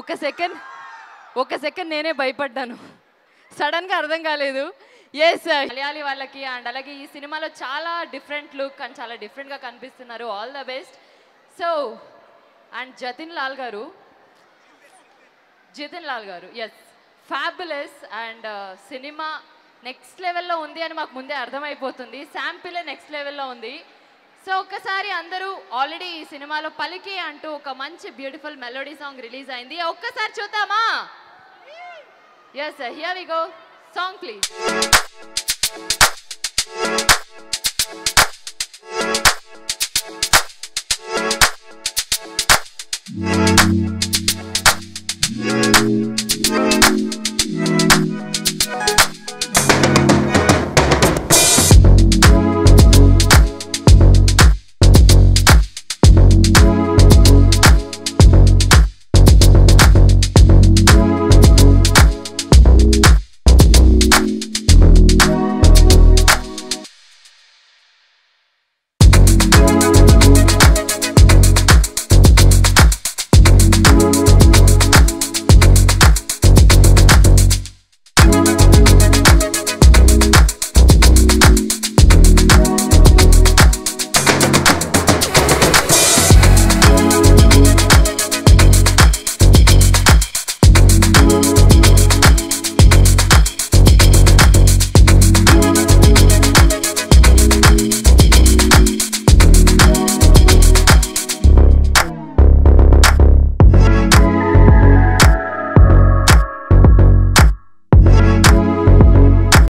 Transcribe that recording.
ఒక సెకండ్ నేనే భయపడ్డాను, సడన్గా అర్థం కాలేదు. ఎస్, మలయాళీ వాళ్ళకి అండ్ అలాగే ఈ సినిమాలో చాలా డిఫరెంట్ లుక్ అండ్ చాలా డిఫరెంట్గా కనిపిస్తున్నారు. All the best. So and Jatin Lal గారు yes, fabulous and cinema next లెవెల్లో ఉంది అని మాకు ముందే అర్థమైపోతుంది. శాంపిలే నెక్స్ట్ లెవెల్లో ఉంది. సో ఒక్కసారి అందరూ ఆల్రెడీ ఈ సినిమాలో పలికి అంటూ ఒక మంచి బ్యూటిఫుల్ మెలోడీ సాంగ్ రిలీజ్ అయింది, ఒక్కసారి చూద్దామా? Yes, here we go. Song please.